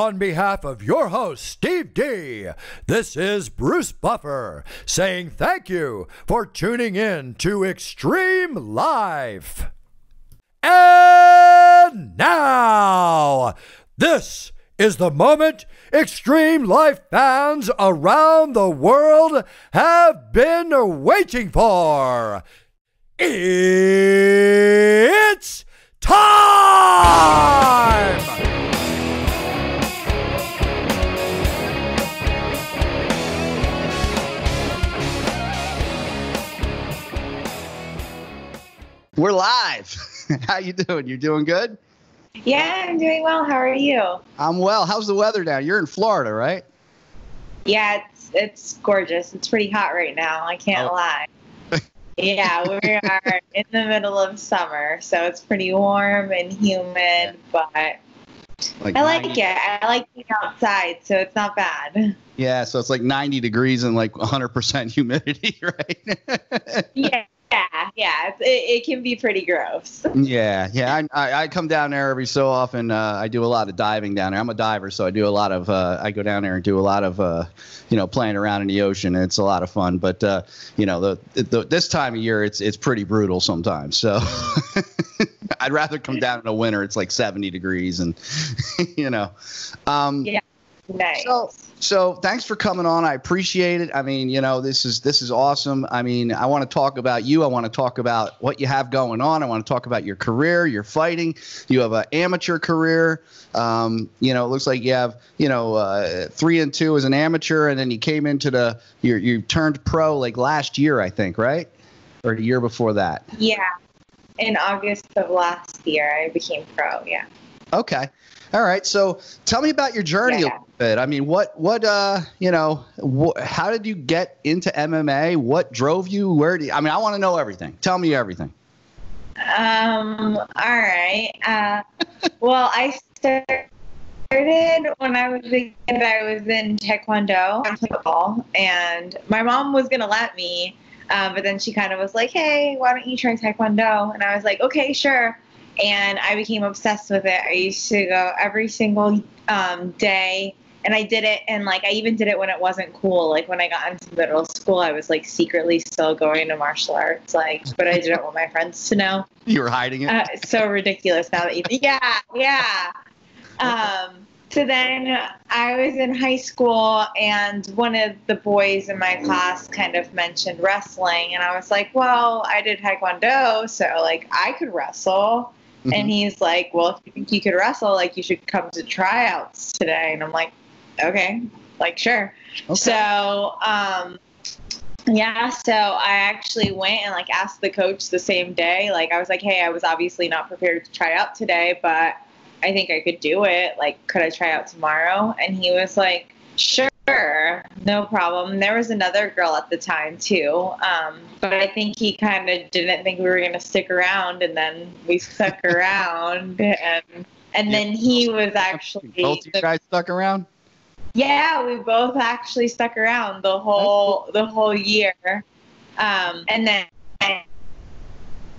On behalf of your host, Steve D., this is Bruce Buffer saying thank you for tuning in to Extreme Life. And now, this is the moment Extreme Life fans around the world have been waiting for. It's time! We're live. How you doing? You doing good? Yeah, I'm doing well. How are you? I'm well. How's the weather down? You're in Florida, right? Yeah, it's gorgeous. It's pretty hot right now. I can't lie. Yeah, we are in the middle of summer, so it's pretty warm and humid, but like I like it. I like being outside, so it's not bad. Yeah, so it's like 90 degrees and like 100% humidity, right? Yeah. Yeah, it can be pretty gross. Yeah. I come down there every so often. I do a lot of diving down there. I'm a diver, so I do a lot of. I go down there and do a lot of, playing around in the ocean. And it's a lot of fun, but this time of year, it's pretty brutal sometimes. So I'd rather come down in the winter. It's like 70 degrees, and yeah. Nice. So thanks for coming on. I appreciate it. I mean, this is awesome. I mean, I want to talk about you. I want to talk about what you have going on. I want to talk about your career, your fighting. You have an amateur career. It looks like you have, 3-2 as an amateur, and then you came into you turned pro like last year, I think, right? Or the year before that. Yeah. In August of last year, I became pro. Yeah. Okay. All right. So tell me about your journey a little bit. I mean, how did you get into MMA? What drove you? I want to know everything. Tell me everything. All right. Well, I started when I was a kid, I was in Taekwondo and football, and my mom was going to let me, but then she kind of was like, hey, why don't you try Taekwondo? And I was like, okay, sure. And I became obsessed with it. I used to go every single day, and I did it. And I even did it when it wasn't cool. Like when I got into middle school, I was secretly still going to martial arts. But I didn't want my friends to know. You were hiding it. So ridiculous now that you. Yeah. So then I was in high school, and one of the boys in my class kind of mentioned wrestling, and I was like, well, I did Taekwondo, so I could wrestle. Mm-hmm. And he's like, well, if you think you could wrestle, you should come to tryouts today. And I'm like, okay, sure. Okay. So, so I actually went and asked the coach the same day. I was like, hey, I was obviously not prepared to try out today, but I think I could do it. Could I try out tomorrow? And he was like, sure, no problem. And there was another girl at the time too. But I think he kind of didn't think we were going to stick around, and then we stuck around, and then he was actually. Both you guys stuck around? Yeah, we both actually stuck around the whole year. And then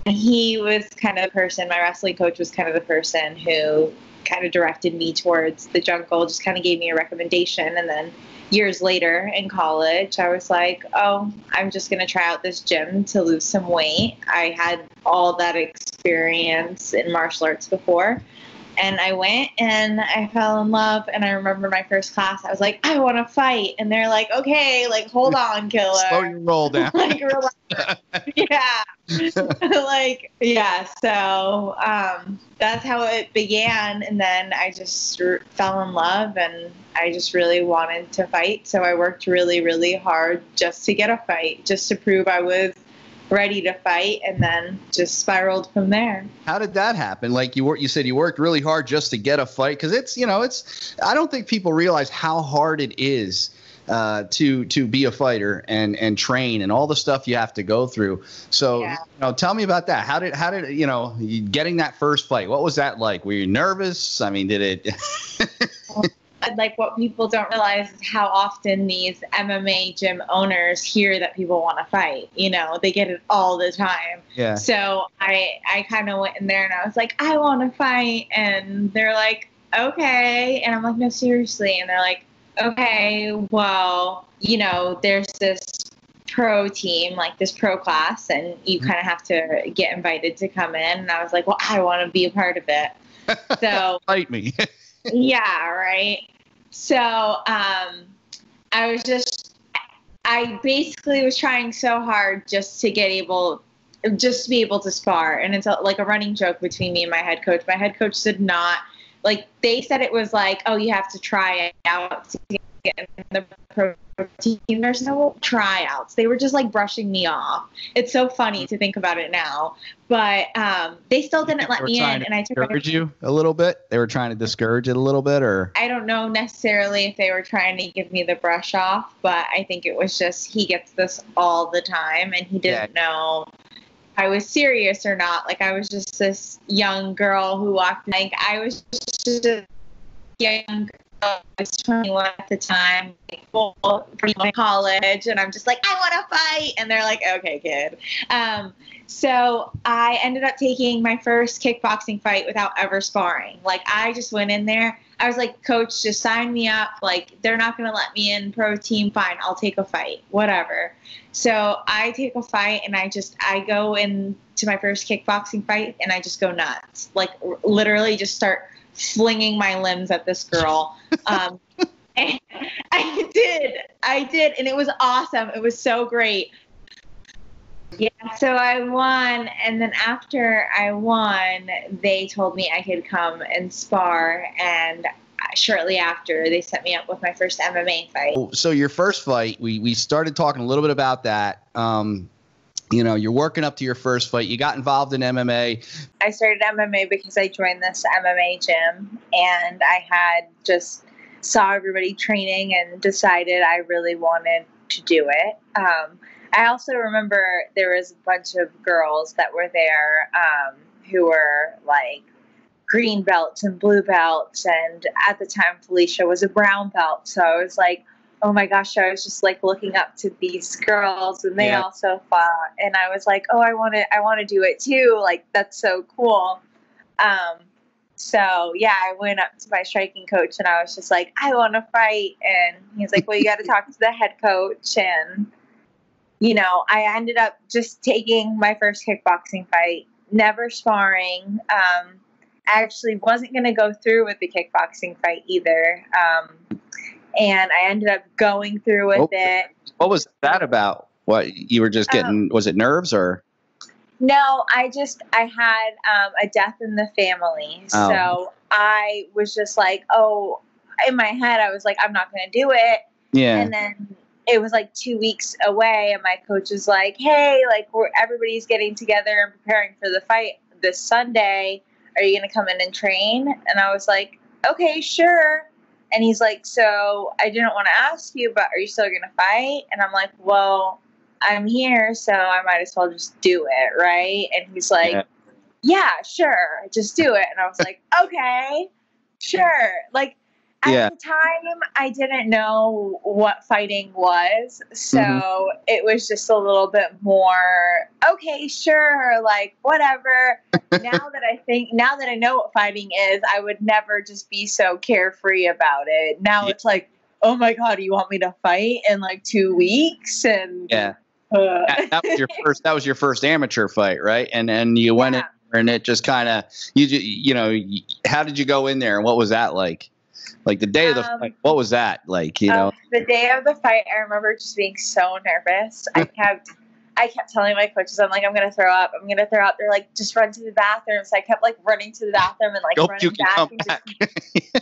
he was kind of the person, my wrestling coach was kind of the person who kind of directed me towards the jungle, just kind of gave me a recommendation. And then years later in college, I was like, oh, I'm just going to try out this gym to lose some weight. I had all that experience in martial arts before. And I went and I fell in love. And I remember my first class, I was like, I want to fight. And they're like, okay, hold on, killer. Slow your roll down. Relax. Yeah. Yeah. So that's how it began. And then I just fell in love, and I just really wanted to fight. So I worked really, really hard just to get a fight, just to prove I was ready to fight, and then just spiraled from there. How did that happen? You said you worked really hard just to get a fight, because I don't think people realize how hard it is to be a fighter and train and all the stuff you have to go through. So tell me about that. How did getting that first fight? What was that like? Were you nervous? I mean, did it? What people don't realize is how often these MMA gym owners hear that people want to fight. They get it all the time. Yeah. So I kind of went in there, and I was like, I want to fight. And they're like, okay. And I'm like, no, seriously. And they're like, okay, well, you know, there's this pro team, like this pro class, and you kind of have to get invited to come in. And I was like, well, I want to be a part of it. So fight me. Yeah, right. So I basically was trying so hard just to be able to spar. And it's like a running joke between me and my head coach. My head coach did not, like, they said it was like, oh, you have to try out to get in the pro team. There's no tryouts. They were just like brushing me off. It's so funny to think about it now, but they still didn't let me in. And I took you a little bit. They were trying to discourage it a little bit, or I don't know necessarily if they were trying to give me the brush off, but I think it was just, he gets this all the time, and he didn't know I was serious or not. Like, I was just this young girl who walked in. Like, I was just a young girl. I was 21 at the time, like, college, and I'm just like, I want to fight. And they're like, okay, kid. So I ended up taking my first kickboxing fight without ever sparring. Like, I just went in there. I was like, coach, just sign me up. Like, they're not going to let me in pro team. Fine. I'll take a fight, whatever. So I take a fight, and I go into my first kickboxing fight, and I just go nuts. Like, literally just start flinging my limbs at this girl. And I did. And it was awesome. It was so great. Yeah. So I won. And then after I won, they told me I could come and spar. And shortly after, they set me up with my first MMA fight. So your first fight, we started talking a little bit about that. You know, you're working up to your first fight. You got involved in MMA. I started MMA because I joined this MMA gym, and I had just saw everybody training and decided I really wanted to do it. I also remember there was a bunch of girls that were there who were like green belts and blue belts. And at the time, Felicia was a brown belt. So I was like, oh my gosh, I was just like looking up to these girls, and they also fought. And I was like, oh, I want to do it too. Like, that's so cool. So yeah, I went up to my striking coach, and I was just like, I want to fight. And he's like, well, you got to talk to the head coach. And, you know, I ended up just taking my first kickboxing fight, never sparring. I actually wasn't going to go through with the kickboxing fight either. And I ended up going through with it. What was that about? What you were just getting, was it nerves or? No, I had a death in the family. Oh. So I was just like, oh, in my head, I was like, I'm not going to do it. Yeah. And then it was like 2 weeks away, and my coach was like, hey, like everybody's getting together and preparing for the fight this Sunday. Are you going to come in and train? And I was like, okay, sure. And he's like, so I didn't want to ask you, but are you still going to fight? And I'm like, well, I'm here, so I might as well just do it, right? And he's like, yeah, sure, just do it. And I was like, okay, sure. Like, at the time, I didn't know what fighting was, so it was just a little bit more, okay, sure, like, whatever. Now that I know what fighting is, I would never just be so carefree about it. Now it's like, oh my God, you want me to fight in like 2 weeks? And that was your first amateur fight, right? And you went in there, and it just kind of, you know, how did you go in there, and what was that like? Like the day of the fight, what was that like? You know, the day of the fight, I remember just being so nervous. I kept telling my coaches, I'm like, I'm gonna throw up. I'm gonna throw up. They're like, just run to the bathroom. So I kept like running to the bathroom and like running back. And just,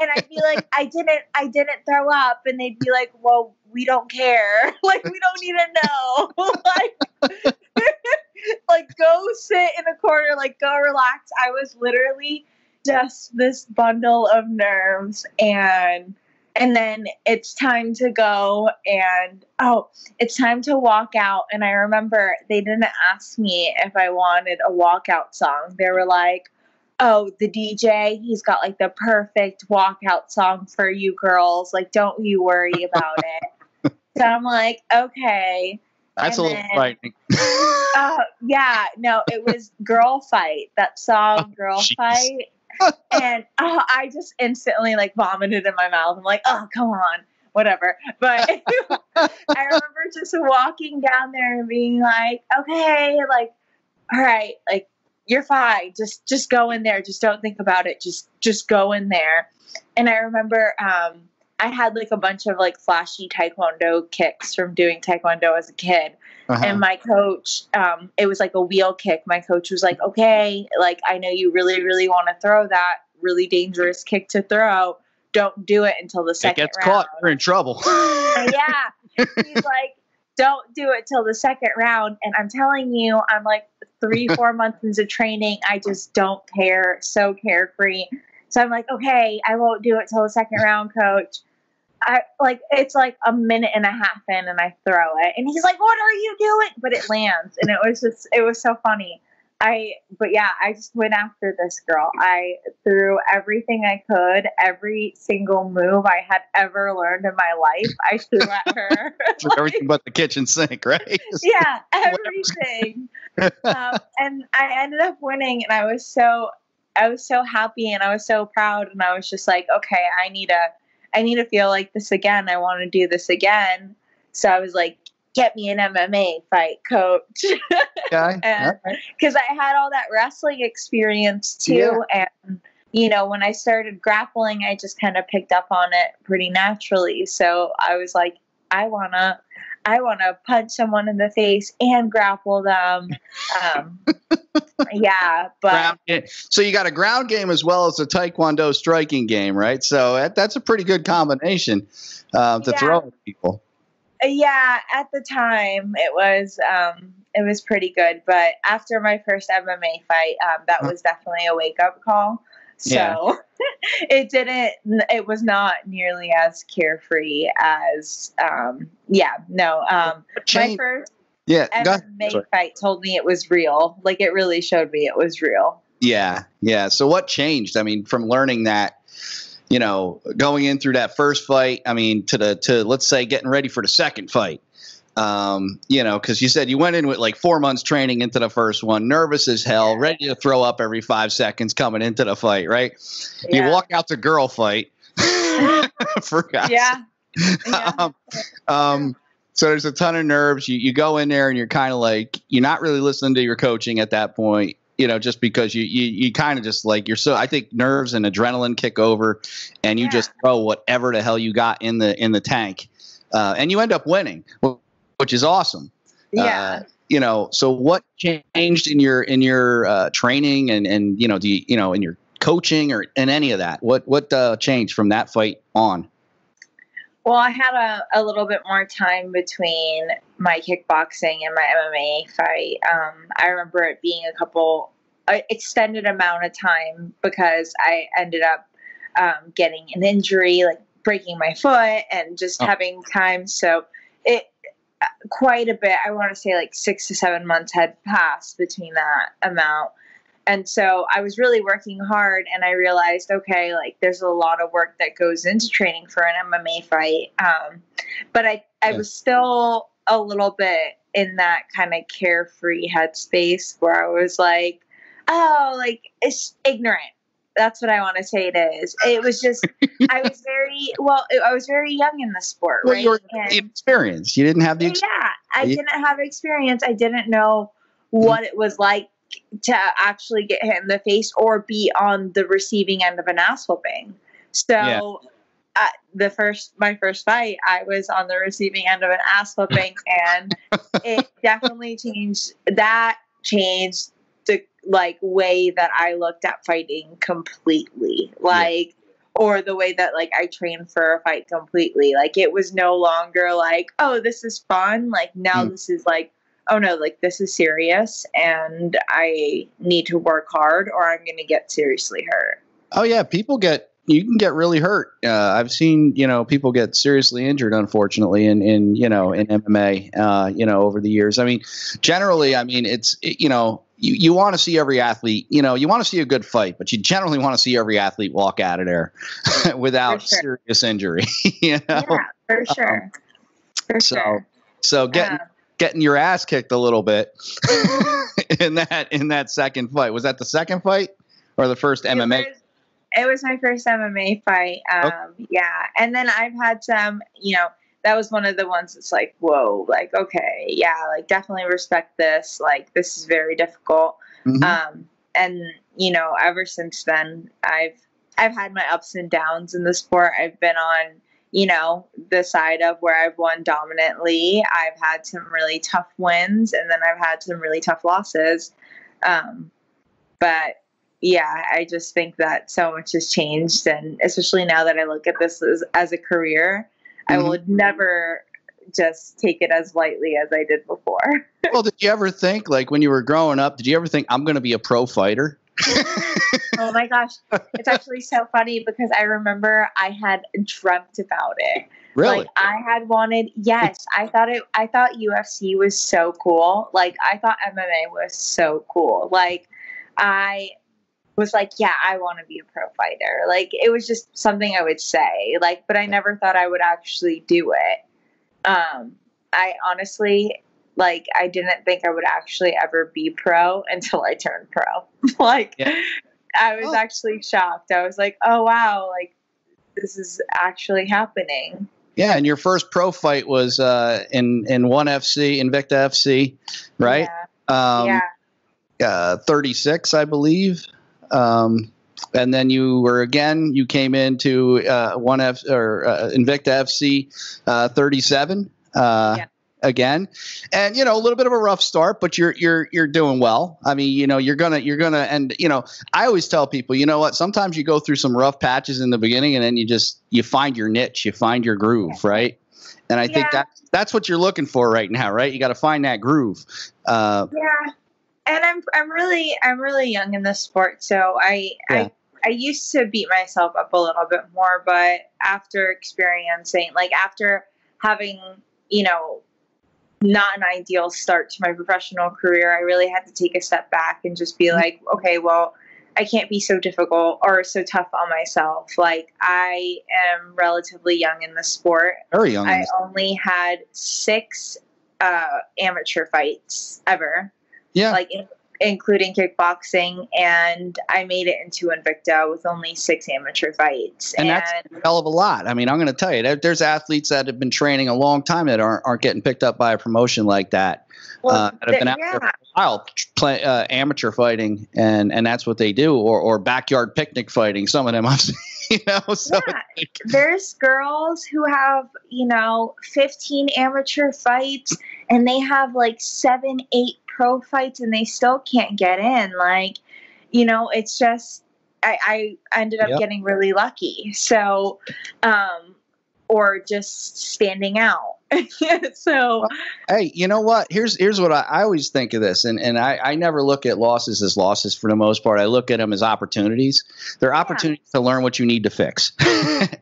and I'd be like, I didn't throw up, and they'd be like, well, we don't care. Like, we don't need to know. Like, like, go sit in a corner. Like, go relax. I was literally just this bundle of nerves, and then it's time to go, and it's time to walk out. And I remember they didn't ask me if I wanted a walkout song. They were like, oh, the DJ, he's got like the perfect walkout song for you girls. Like, don't you worry about it. So I'm like, okay. That's a little frightening. Oh, yeah. No, it was Girl Fight. That song, Girl Fight. And I just instantly like vomited in my mouth. I'm like, oh, come on, whatever. But I remember just walking down there and being like, okay, like, all right, like, you're fine. Just go in there. Just don't think about it. Just go in there. And I remember, I had like a bunch of like flashy Taekwondo kicks from doing Taekwondo as a kid. Uh-huh. And my coach, it was like a wheel kick. My coach was like, okay, like, I know you really, really want to throw that really dangerous kick to throw. Don't do it until the second round. It gets caught, you're in trouble. Yeah. He's like, don't do it till the second round. And I'm telling you, I'm like 3-4 months into training. I just don't care. So carefree. So I'm like, okay, I won't do it till the second round, coach. It's like a minute and a half in and I throw it. And he's like, what are you doing? But it lands. And it was so funny. I just went after this girl. I threw everything I could, every single move I had ever learned in my life. I threw at her. Like, everything but the kitchen sink, right? Yeah, everything. And I ended up winning, and I was so happy, and I was so proud, and I was just like, okay, I need to feel like this again. I want to do this again. So I was like, get me an MMA fight, coach. Okay. Because I had all that wrestling experience too. Yeah. And, you know, when I started grappling, I just kind of picked up on it pretty naturally. So I was like, I want to punch someone in the face and grapple them. Yeah. But so you got a ground game as well as a Taekwondo striking game, right? So that's a pretty good combination to throw at people. Yeah, at the time it was pretty good, but after my first MMA fight, that was definitely a wake up call. So it was not nearly as carefree as my first MMA fight told me it was real. Like, it really showed me it was real. Yeah, yeah. So what changed? I mean, from learning that, you know, going in through that first fight, I mean, to let's say getting ready for the second fight, you know, because you said you went in with like 4 months training into the first one, nervous as hell, ready to throw up every 5 seconds coming into the fight, right? Yeah. You walk out to girl fight. Forgot. Yeah. Yeah. So there's a ton of nerves. You go in there and you're kind of like, you're not really listening to your coaching at that point. You know, just because you kind of just like, you're so, I think nerves and adrenaline kick over, and you just throw whatever the hell you got in the tank, and you end up winning, which is awesome. Yeah. You know, so what changed in your training and, you know, in your coaching or in any of that, what changed from that fight on? Well, I had a little bit more time between my kickboxing and my MMA fight. I remember it being an extended amount of time because I ended up getting an injury, like breaking my foot and just having time. So it quite a bit, I want to say like 6 to 7 months had passed between that amount. And so I was really working hard, and I realized, okay, like, there's a lot of work that goes into training for an MMA fight. But I was still a little bit in that kind of carefree headspace where I was like, oh, like, it's ignorant. That's what I want to say it is. It was just, I was very young in the sport, well, right? You didn't have the experience. Yeah, I didn't have experience. I didn't know what it was like to actually get hit in the face or be on the receiving end of an ass whooping. So my first fight, I was on the receiving end of an ass whooping, and it definitely changed the like way that I looked at fighting completely. Like, or the way that like I trained for a fight completely. Like, it was no longer like, oh, this is fun. Like, now this is like, oh no, like, this is serious and I need to work hard or I'm going to get seriously hurt. Oh yeah. You can get really hurt. I've seen, you know, people get seriously injured, unfortunately, in MMA, you know, over the years. I mean, generally, you know, you want to see every athlete, you know, you want to see a good fight, but you generally want to see every athlete walk out of there without serious injury. You know? Yeah, for sure. So getting your ass kicked a little bit in that second fight. Was that the second fight or the first MMA? It was my first MMA fight. Yeah. And then I've had some, you know, that was one of the ones that's like, whoa, like, okay, yeah, like definitely respect this. Like, this is very difficult. Mm-hmm. And you know, ever since then I've had my ups and downs in the sport. I've been on, you know, the side of where I've won dominantly. I've had some really tough wins, and then I've had some really tough losses. But yeah, I just think that so much has changed. And especially now that I look at this as a career, mm-hmm. I would never just take it as lightly as I did before. Well, did you ever think, like when you were growing up, did you ever think, I'm going to be a pro fighter? Oh my gosh. It's actually so funny because I remember I had dreamt about it. Really? Like I had wanted, yes, I thought UFC was so cool. Like I thought MMA was so cool. Like I was like, yeah, I want to be a pro fighter. Like it was just something I would say, like, but I never thought I would actually do it. I honestly, like, I didn't think I would actually ever be pro until I turned pro. Like, yeah. I was actually shocked. I was like, oh, wow, like, this is actually happening. Yeah, and your first pro fight was in One FC, Invicta FC, right? Yeah. 36, I believe. And then you came into One F or Invicta FC 37. Yeah. Again, and you know, a little bit of a rough start, but you're doing well. I mean, you know, you're gonna, and you know, I always tell people, you know what? Sometimes you go through some rough patches in the beginning, and then you find your niche, you find your groove, right? And I think that's what you're looking for right now, right? You got to find that groove. Yeah, and I'm really young in this sport, so I used to beat myself up a little bit more, but after experiencing, like after having, you know, not an ideal start to my professional career, I really had to take a step back and just be like, okay, well, I can't be so difficult or so tough on myself. Like I am relatively young in the sport. Very young. I only had 6 amateur fights ever. Yeah. Like including kickboxing, and I made it into Invicta with only 6 amateur fights. And that's a hell of a lot. I mean, I'm going to tell you, there's athletes that have been training a long time that aren't getting picked up by a promotion like that. Well, that have been out there for a while, amateur fighting, and that's what they do, or backyard picnic fighting. Some of them I've seen. You know, so yeah, there's girls who have, you know, 15 amateur fights, and they have like 7, 8 pro fights, and they still can't get in. Like, you know, it's just I ended up getting really lucky. So, or just standing out. So, well, hey, you know what? Here's what I always think of this. And I never look at losses as losses for the most part. I look at them as opportunities. They're opportunities to learn what you need to fix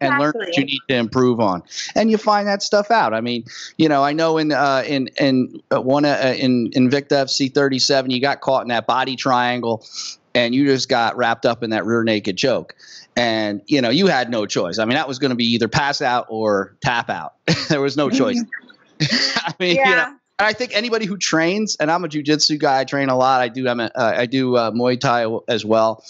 and learn what you need to improve on. And you find that stuff out. I mean, you know, I know in Invicta FC 37, you got caught in that body triangle, and you just got wrapped up in that rear naked choke. And, you know, you had no choice. I mean, that was going to be either pass out or tap out. There was no choice. I mean, you know, and I think anybody who trains, and I'm a jiu-jitsu guy, I train a lot. I do Muay Thai as well.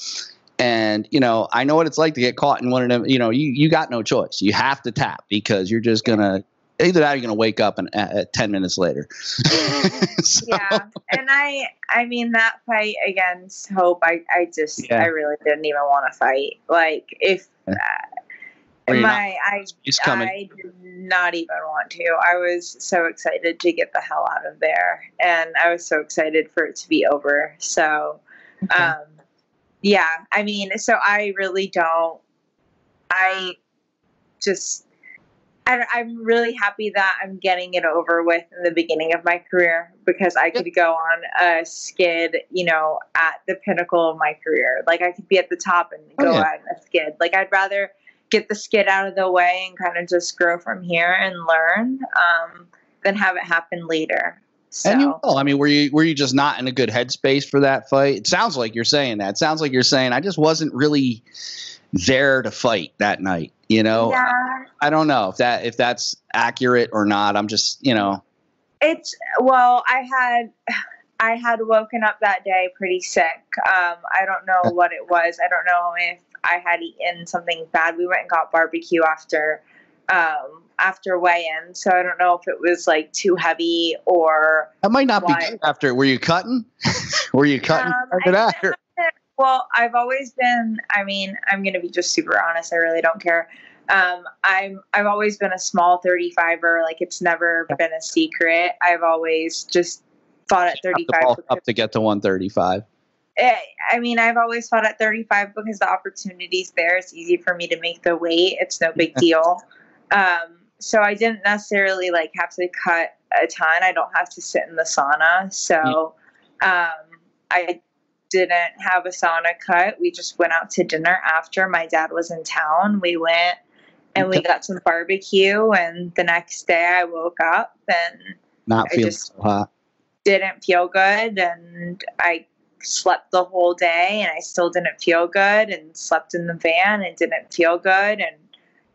And, you know, I know what it's like to get caught in one of them. You know, you got no choice. You have to tap because you're just going to – either that or you're going to wake up and 10 minutes later. So. Yeah. And I mean, that fight against Hope, I really didn't even want to fight. Like, if I did not even want to. I was so excited to get the hell out of there, and I was so excited for it to be over. So, yeah, I mean, so I really don't. I'm really happy that I'm getting it over with in the beginning of my career, because I could go on a skid, you know, at the pinnacle of my career. Like I could be at the top and go on a skid. Like I'd rather get the skid out of the way and kind of just grow from here and learn, than have it happen later. So. And you will. I mean, were you just not in a good headspace for that fight? It sounds like you're saying that. It sounds like you're saying, I just wasn't really there to fight that night. You know, I don't know if that's accurate or not. I'm just, you know, I had woken up that day pretty sick. I don't know what it was. I don't know if I had eaten something bad. We went and got barbecue after weigh-in, so I don't know if it was like too heavy or that might not be good after. Were you cutting? After? Well, I've always been. I mean, I'm gonna be just super honest. I really don't care. I've always been a small 35er. Like, it's never been a secret. I've always just fought at 35 up to get to 135. I mean, I've always fought at 35 because the opportunity's there. It's easy for me to make the weight. It's no big deal. So I didn't necessarily like have to cut a ton. I don't have to sit in the sauna. So, I didn't have a sauna cut. We just went out to dinner after. My dad was in town. We went and we got some barbecue, and the next day I woke up and I just didn't feel good. And I slept the whole day and I still didn't feel good, and slept in the van and didn't feel good, and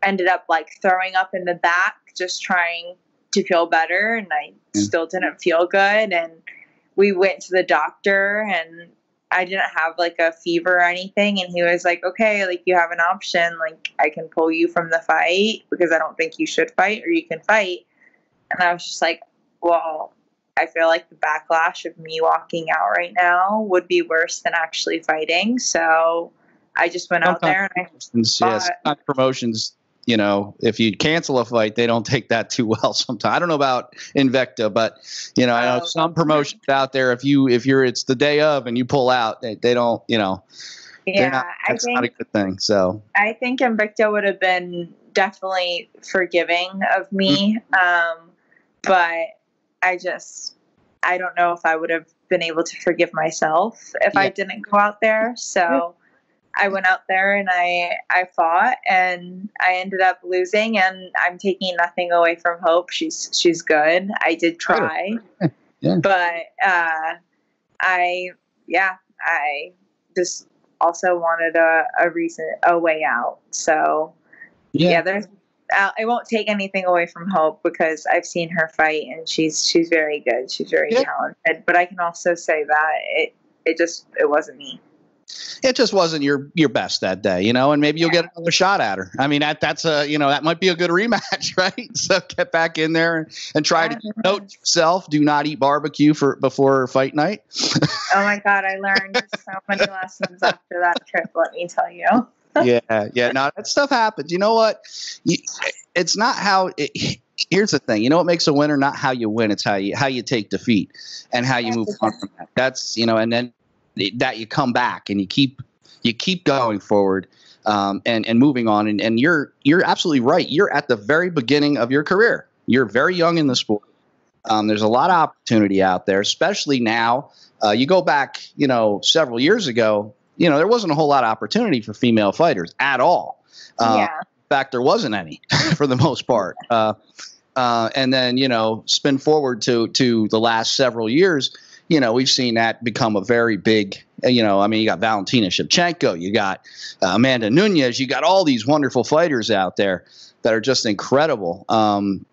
ended up like throwing up in the back just trying to feel better, and I still didn't feel good. And we went to the doctor, and I didn't have like a fever or anything, and he was like, okay, like, you have an option, like, I can pull you from the fight because I don't think you should fight, or you can fight. And I was just like, well, I feel like the backlash of me walking out right now would be worse than actually fighting. So I just went out there and I fought. Yes, promotions, you know, if you cancel a fight, they don't take that too well sometimes. I don't know about Invicta, but, you know, I know some promotions out there, if you're it's the day of and you pull out, they don't, you know. Yeah, that's not a good thing. So I think Invicta would have been definitely forgiving of me. But I don't know if I would have been able to forgive myself if I didn't go out there. So I went out there and I fought, and I ended up losing, and I'm taking nothing away from Hope. She's good. I did try, but, I just also wanted a way out. So there's, I won't take anything away from Hope because I've seen her fight, and she's very good. She's very talented. But I can also say that it wasn't me. It just wasn't your best that day, you know. And maybe you'll get another shot at her. I mean, that might be a good rematch, right? So get back in there and try to note yourself: do not eat barbecue before fight night. Oh my God, I learned so many lessons after that trip. Let me tell you. No, that stuff happens. You know what? It's not how. Here's the thing. You know what makes a winner? Not how you win. It's how you take defeat and how you move on from that. That's, you know, and then that you come back and you keep going forward and moving on. And you're absolutely right. You're at the very beginning of your career. You're very young in the sport. There's a lot of opportunity out there, especially now. You go back, you know, several years ago. You know, there wasn't a whole lot of opportunity for female fighters at all. In fact, there wasn't any for the most part. And then, you know, spin forward to the last several years, you know, we've seen that become a very big, you know, I mean, you got Valentina Shevchenko, you got Amanda Nunez, you got all these wonderful fighters out there that are just incredible. You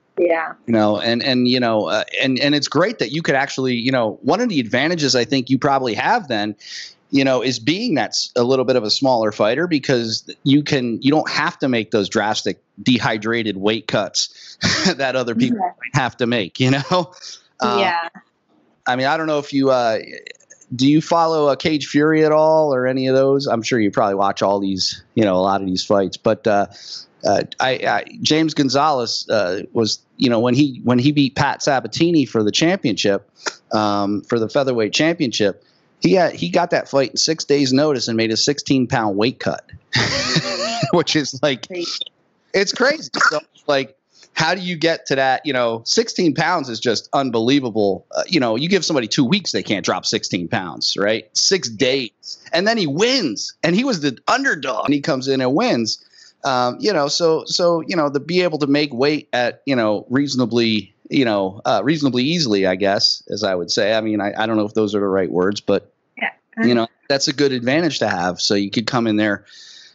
know, and you know, and it's great that you could actually, you know, one of the advantages I think you probably have then, you know, is being that's a little bit of a smaller fighter, because you don't have to make those drastic dehydrated weight cuts that other people have to make, you know? I mean, I don't know if you, do you follow Cage Fury at all or any of those? I'm sure you probably watch all these, you know, a lot of these fights, but, James Gonzalez was, you know, when he beat Pat Sabatini for the championship, for the featherweight championship, he got that fight in 6 days' notice and made a 16-pound weight cut, which is like, it's crazy. So, like, how do you get to that? You know, 16 pounds is just unbelievable. You know, you give somebody 2 weeks, they can't drop 16 pounds, right? 6 days. And then he wins. And he was the underdog. And he comes in and wins. You know, so, you know, to be able to make weight at, you know, reasonably easily, I guess, as I would say. I mean, I don't know if those are the right words, but, you know, that's a good advantage to have. So you could come in there,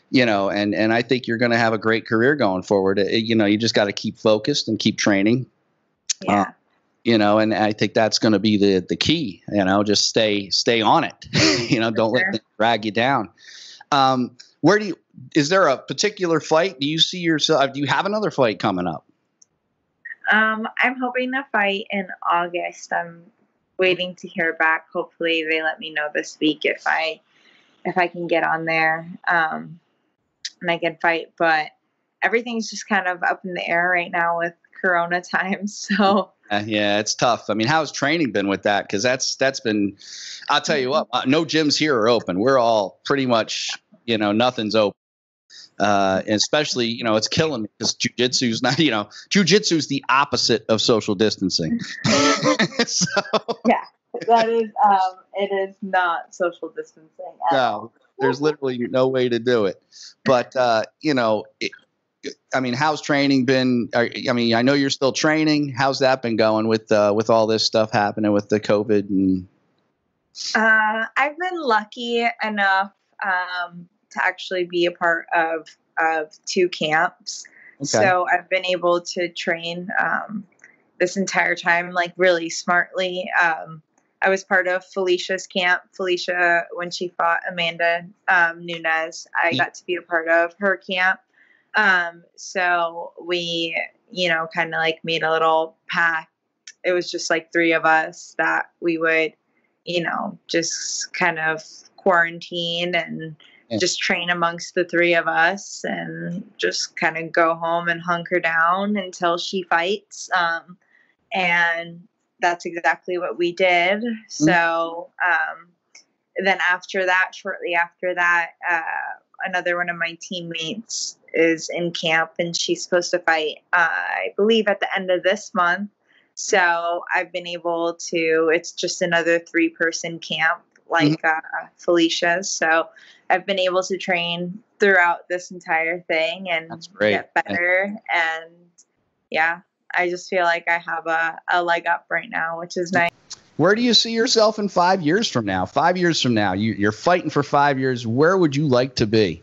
you know, and I think you're going to have a great career going forward. You know, you just got to keep focused and keep training, you know, and I think that's going to be the key, you know, just stay on it, you know, don't let them drag you down. Where do you, is there a particular fight? Do you see yourself, do you have another fight coming up? I'm hoping to fight in August. I'm waiting to hear back. Hopefully they let me know this week if I can get on there, and I can fight, but everything's just kind of up in the air right now with Corona time. So yeah, it's tough. I mean, how's training been with that? Cause that's been, I'll tell you what, no gyms here are open. We're all pretty much, you know, nothing's open. And especially, you know, it's killing me because jujitsu's not, you know, jujitsu's the opposite of social distancing. So. Yeah, that is, it is not social distancing. No, there's literally no way to do it. But, you know, I mean, how's training been? I mean, I know you're still training. How's that been going with all this stuff happening with the COVID? And I've been lucky enough to actually be a part of two camps. Okay. So I've been able to train this entire time, like really smartly. I was part of Felicia's camp. Felicia, when she fought Amanda Nunez, I got to be a part of her camp. So we, you know, kind of like made a little pact. It was just like three of us that we would, you know, just kind of quarantine and just train amongst the three of us and just kind of go home and hunker down until she fights. And that's exactly what we did. Mm-hmm. So, then after that, shortly after that, another one of my teammates is in camp and she's supposed to fight, I believe at the end of this month. So I've been able to, it's just another 3-person camp like, Felicia's. So I've been able to train throughout this entire thing and get better. And yeah, I just feel like I have a leg up right now, which is nice. Where do you see yourself in 5 years from now? 5 years from now, you're fighting for 5 years. Where would you like to be?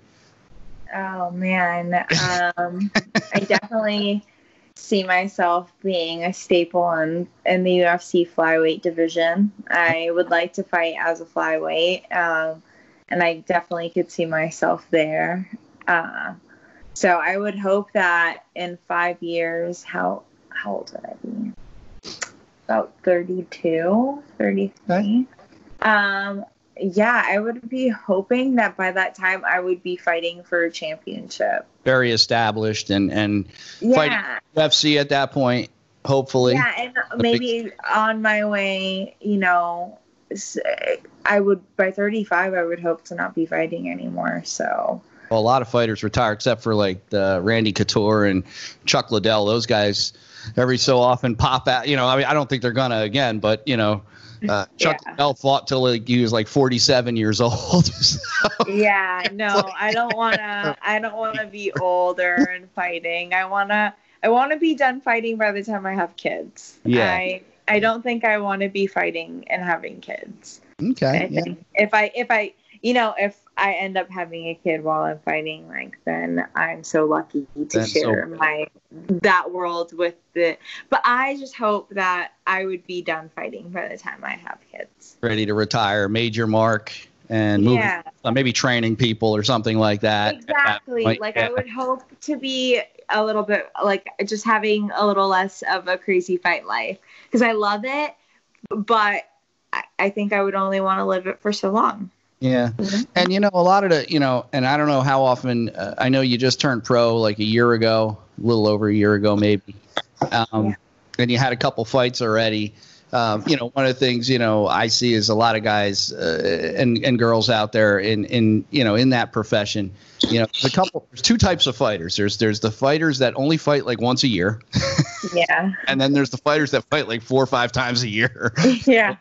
Oh, man. I definitely see myself being a staple in the UFC flyweight division. I would like to fight as a flyweight, and I definitely could see myself there. So I would hope that in 5 years, how old would I be? About 32, 33. Yeah, I would be hoping that by that time I would be fighting for a championship. Very established and fighting UFC at that point, hopefully. Yeah, and maybe on my way, you know, I would, by 35, I would hope to not be fighting anymore, so. Well, a lot of fighters retire except for like the Randy Couture and Chuck Liddell. Those guys every so often pop out. You know, I mean, I don't think they're going to again, but, you know, Chuck Liddell fought till like, he was like 47 years old. So yeah, no, like, I don't want to be older and fighting. I want to be done fighting by the time I have kids. Yeah. I don't think I want to be fighting and having kids. Okay. I think if I, you know, if I end up having a kid while I'm fighting, like, then I'm so lucky to share that world with the. But I just hope that I would be done fighting by the time I have kids. Ready to retire, made your mark, and moving, maybe training people or something like that. Exactly. I would hope to be a little bit, like, just having a little less of a crazy fight life. Because I love it, but I think I would only want to live it for so long. Yeah. And, you know, a lot of the, you know, and I don't know how often, I know you just turned pro like a year ago, a little over a year ago, maybe. And you had a couple fights already. You know, one of the things, you know, I see is a lot of guys and girls out there in, you know, in that profession, you know, there's two types of fighters. There's the fighters that only fight like once a year. Yeah. And then there's the fighters that fight like 4 or 5 times a year. Yeah.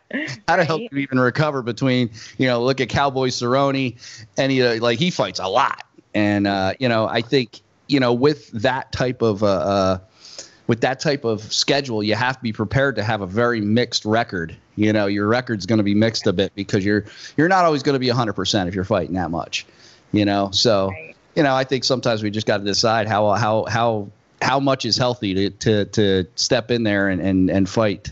How to help you even recover between, you know, look at Cowboy Cerrone and he fights a lot. And, you know, I think, you know, with that type of, with that type of schedule, you have to be prepared to have a very mixed record. You know, your record's going to be mixed a bit because you're not always going to be 100% if you're fighting that much. You know, so you know, I think sometimes we just got to decide how much is healthy to step in there and fight.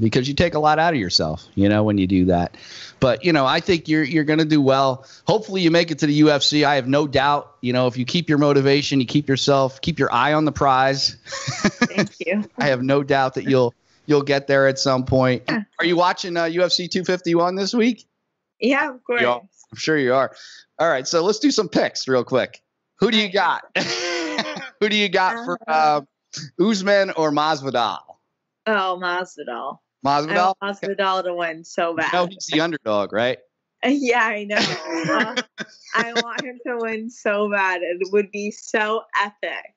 because you take a lot out of yourself, you know, when you do that. But, you know, I think you're going to do well. Hopefully you make it to the UFC. I have no doubt, you know, if you keep your motivation, you keep yourself, keep your eye on the prize. Thank you. I have no doubt that you'll get there at some point. Yeah. Are you watching UFC 251 this week? Yeah, of course. Yo, I'm sure you are. All right. So let's do some picks real quick. Who do you got? Who do you got for Usman or Masvidal? Oh, Masvidal. Masvidal? I want Masvidal to win so bad. No, he's the underdog, right? Yeah, I know. I want him to win so bad. It would be so epic.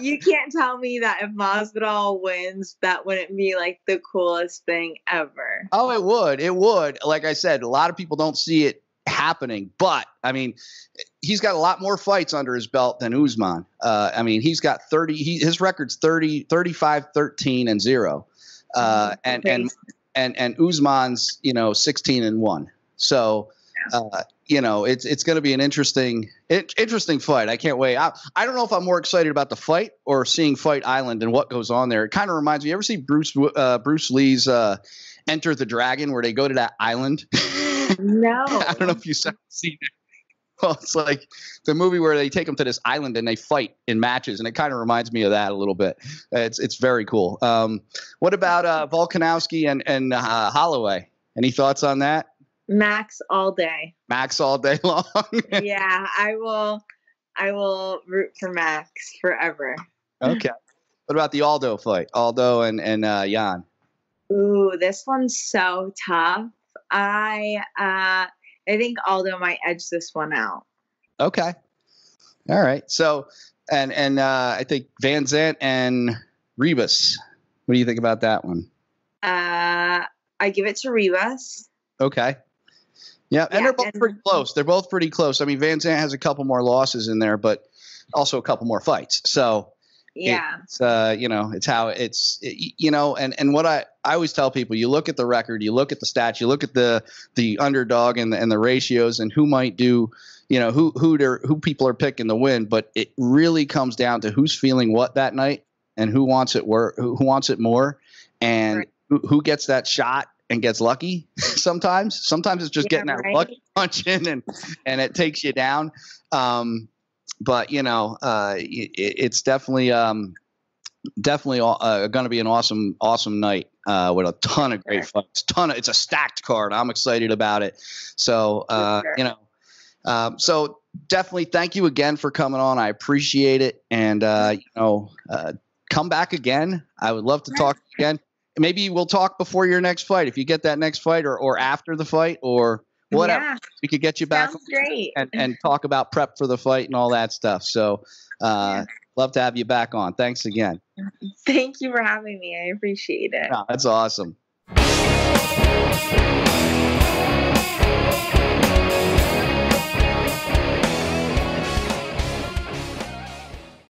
You can't tell me that if Masvidal wins, that wouldn't be like the coolest thing ever. Oh, it would. It would. Like I said, a lot of people don't see it happening, but I mean, he's got a lot more fights under his belt than Usman. I mean, he's got 30. His record's 30, 35, 13 and 0. And Usman's, you know, 16-1. So, you know, it's going to be an interesting fight. I can't wait. I don't know if I'm more excited about the fight or seeing Fight Island and what goes on there. It kind of reminds me. You ever see Bruce Lee's Enter the Dragon, where they go to that island? No. I don't know if you've seen it. Well, it's like the movie where they take them to this island and they fight in matches, and it kind of reminds me of that a little bit. It's very cool. What about Volkanowski and Holloway? Any thoughts on that? Max all day. Max all day long. Yeah, I will root for Max forever. Okay. What about the Aldo fight? Aldo and Jan. Ooh, this one's so tough. I think Aldo might edge this one out. Okay. All right. So, and I think Van Zandt and Rebus. What do you think about that one? I give it to Rebus. Okay. Yeah. And they're both pretty close. They're both pretty close. I mean, Van Zandt has a couple more losses in there, but also a couple more fights. So yeah, it's what I always tell people, you look at the record, you look at the stats, you look at the underdog and the ratios and who might do, you know, who people are picking to win, but it really comes down to who's feeling what that night and who wants it more and right. who gets that shot and gets lucky. Sometimes it's just getting that lucky punch in and it takes you down. But you know, it's definitely going to be an awesome night with a ton of great fights. It's a stacked card. I'm excited about it. So so definitely thank you again for coming on. I appreciate it, and come back again. I would love to talk again. Maybe we'll talk before your next fight if you get that next fight, or after the fight, or whatever. Yeah. We could get you back and talk about prep for the fight and all that stuff. So love to have you back on. Thanks again. Thank you for having me. I appreciate it. Oh, that's awesome.